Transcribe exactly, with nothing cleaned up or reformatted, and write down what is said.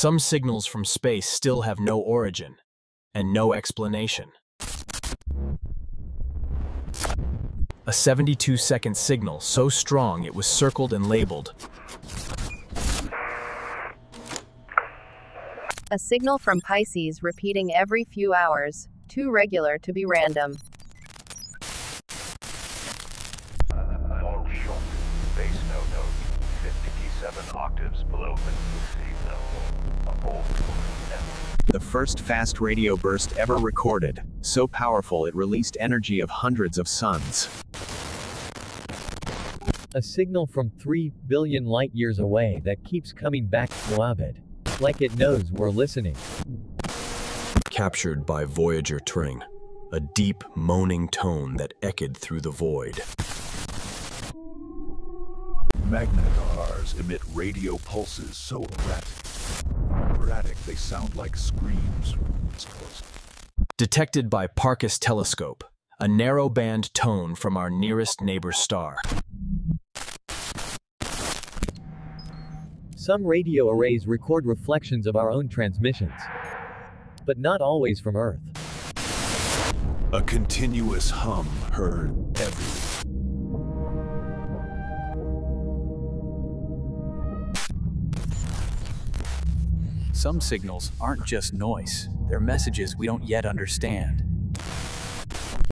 Some signals from space still have no origin and no explanation. A seventy-two second signal so strong it was circled and labeled. A signal from Pisces repeating every few hours, too regular to be random. The first fast radio burst ever recorded, so powerful it released energy of hundreds of suns. A signal from three billion light years away that keeps coming back to orbit, like it knows we're listening. Captured by Voyager Tring, a deep moaning tone that echoed through the void. Magnetars emit radio pulses so erratic. They sound like screams. Detected by Parkes telescope, a narrowband tone from our nearest neighbor star. Some radio arrays record reflections of our own transmissions, but not always from Earth. A continuous hum heard everywhere. Some signals aren't just noise, they're messages we don't yet understand.